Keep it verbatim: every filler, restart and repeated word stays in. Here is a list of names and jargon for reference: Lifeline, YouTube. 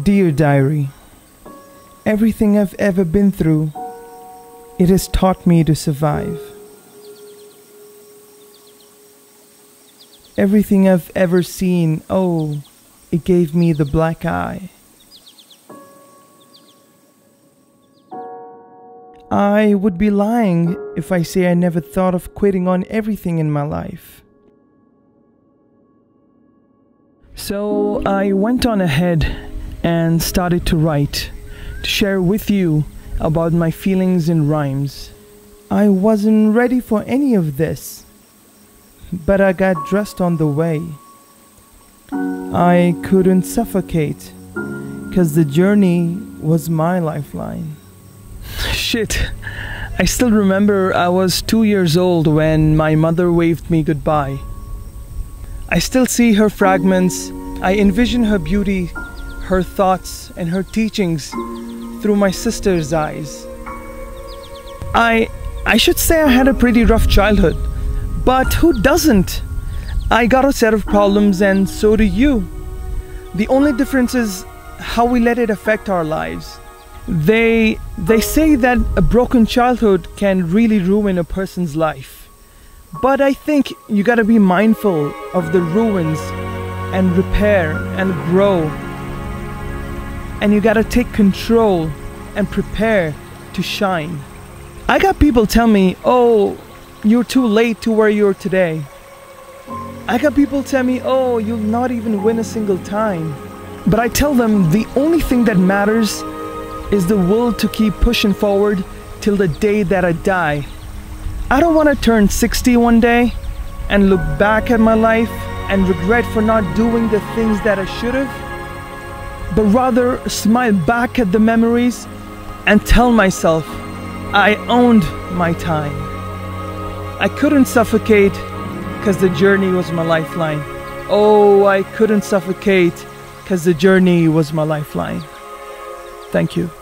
Dear diary, everything I've ever been through, it has taught me to survive. Everything I've ever seen, oh, it gave me the black eye. I would be lying if I say I never thought of quitting on everything in my life. So I went on ahead and started to write, to share with you about my feelings in rhymes. I wasn't ready for any of this, but I got dressed on the way. I couldn't suffocate, 'cause the journey was my lifeline. Shit, I still remember I was two years old when my mother waved me goodbye. I still see her fragments, I envision her beauty, her thoughts and her teachings through my sister's eyes. I, I should say I had a pretty rough childhood, but who doesn't? I got a set of problems and so do you. The only difference is how we let it affect our lives. They, they say that a broken childhood can really ruin a person's life. But I think you gotta be mindful of the ruins and repair and grow. And you gotta take control and prepare to shine. I got people tell me, oh, you're too late to where you're today. I got people tell me, oh, you'll not even win a single time. But I tell them the only thing that matters is the will to keep pushing forward till the day that I die. I don't want to turn sixty one day and look back at my life and regret for not doing the things that I should have, but rather smile back at the memories and tell myself I owned my time. I couldn't suffocate, because the journey was my lifeline. Oh, I couldn't suffocate, because the journey was my lifeline. Thank you.